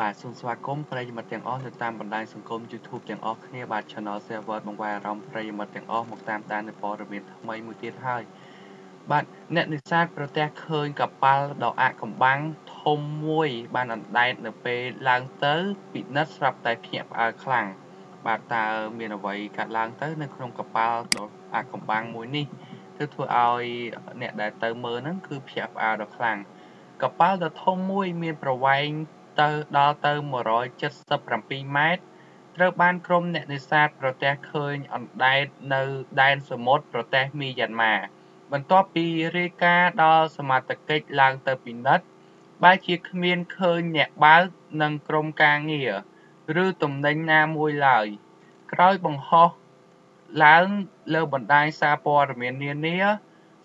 បាទសួស្ដីគុំប្រិយមិត្តទាំងអស់ កប៉ាល់ដ៏ធំមួយមានប្រវែងទៅដល់ទៅ ស្រាប់តែមានការភ្ញាក់ផ្អើលនឹងចាប់អារម្មណ៍យ៉ាងខ្លាំងចំពោះកប៉ាល់ដ៏អាក់កំបាំងធំមួយនេះ សមាជិកនឹងអ្នកនេសាទមានការភ្ញាក់ផ្អើលយ៉ាងខ្លាំងមិនដឹងថាកប៉ាល់ដ៏ធំនេះគឺអណ្ដែតមកយ៉ាងដូចមួយដេចនោះទេបាទបើតាមស្ថានភាពជាក់ស្ដែងនៃកប៉ាល់ប្រវែង ក៏មិនមែនទឹកឆ្នាំនោះដែរចំព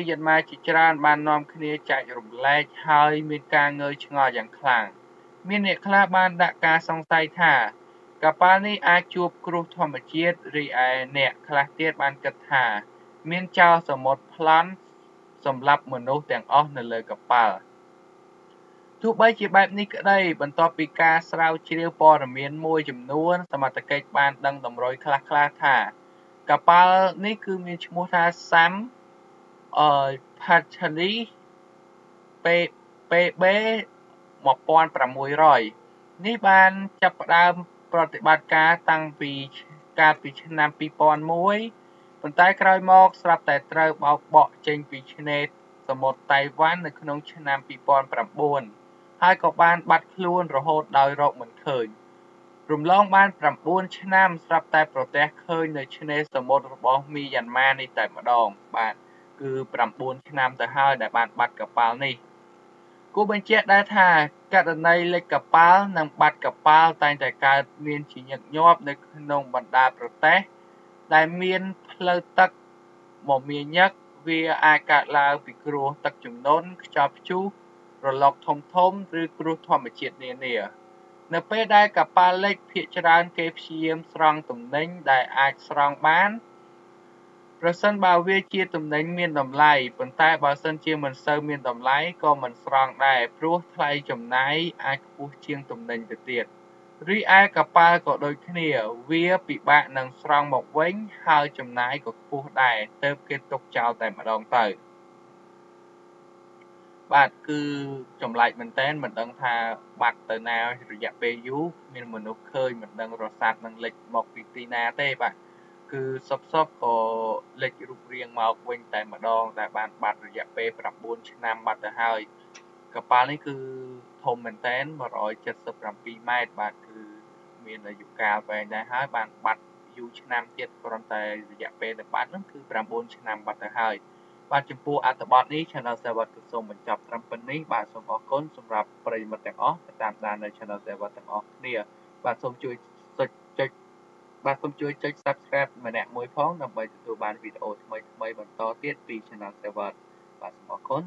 ស់នៅលើកប៉ាល់ទោះបីជាបែបនេះក្តីបន្ទាប់ពីការស្រាវជ្រាវព័ត៌មានមួយចំនួនសមត្ថកិច្ចបានដឹងតម្រុយខ្លះៗថាកប៉ាល់នេះគឺមានឈ្មោះថា Sam Pathani PB 1600 នេះបានចាប់ផ្ដើមប្រតិបត្តិការតាំងពីឆ្នាំ 2001 ប៉ុន្តែក្រោយមកស្រាប់តែត្រូវបោកបក់ចេញពីឆ្នេរសមុទ្រតៃវ៉ាន់នៅក្នុងឆ្នាំ 2009 ហើយក៏បានបាត់ខ្លួនរហូតដោយរកមិនឃើញរំលងបាន 9 ឆ្នាំស្រាប់តែប្រទះឃើញនៅឆ្នេរសមុទ្ររបស់មីយ៉ាន់ម៉ានេះតែម្ដងបាទគឺ 9 ឆ្នាំទៅហើយដែលបានបាត់កប៉ាល់នេះគួរបញ្ជាក់ដែរថាករណីលេខកប៉ាល់និងបាត់កប៉ាល់តែងតែកើតមានជាញឹកញាប់នៅក្នុងបណ្ដាប្រទេស ដែលមានផ្លូវទឹកមកមានញឹកវាអាចកើតឡើងពីគ្រោះទឹកជំនន់ខ្យល់ព្យុះរលកធំធំឬគ្រោះធម្មជាតិនានានៅពេលដែលកប៉ាល់លេខភាគច្រើនគេព្យាយាមស្រង់ទំនិញដែលអាចស្រង់បានប្រសិនបើវាជាទំនិញមានតម្លៃប៉ុន្តែបើសិនជាមិនសូវមានតម្លៃក៏មិនស្រង់ដែរព្រោះថ្លៃចំណាយអាចខ្ពស់ជាងទំនិញទៅទៀត រីឯកប៉ាល់ក៏ដូចគ្នាវាពិបាកនឹងស្រង់មកវិញហើយចំណាយក៏ខ្ពស់ដែរទើបគេទុកចោលតែម្ដងទៅបាទគឺចម្លែកមែនតើមិនដឹងថាបាត់ទៅណារយៈពេលយូរមានមនុស្សឃើញមិនដឹងរស័ព្ទនឹងលេខមកពីទីណាទេបាទគឺសបសបក៏លេខរូបរាងមកវិញតែម្ដងតែបានបាត់រយៈពេល 9 ឆ្នាំបាត់ទៅហើយ កប៉ាល់នេះគឺធំមែនតើ170 7ម៉ែត្របាទគឺមានអាយុកាលវែងដែរហើយបានបាត់យូរឆ្នាំទៀតប៉ុន្តែរយៈពេលដែលបាត់នោះគឺ 9 ឆ្នាំបាត់ទៅហើយបាទចំពោះអត្ថបទនេះ Channel Server សូមបញ្ចប់ត្រឹមប៉ុណ្្នេះបាទសូមអរគុណសម្រាប់ប្រិយមិត្តទាំងអស់តាមដាននៅ Channel Server ទាំងអស់គ្នាបាទសូមជួយចុច បាទសូមជួយចុច Subscribe ម្នាក់មួយផងដើម្បីទទួលបានវីដេអូថ្មីៗបន្តទៀតពី Channel Server បាទសូមអរគុណ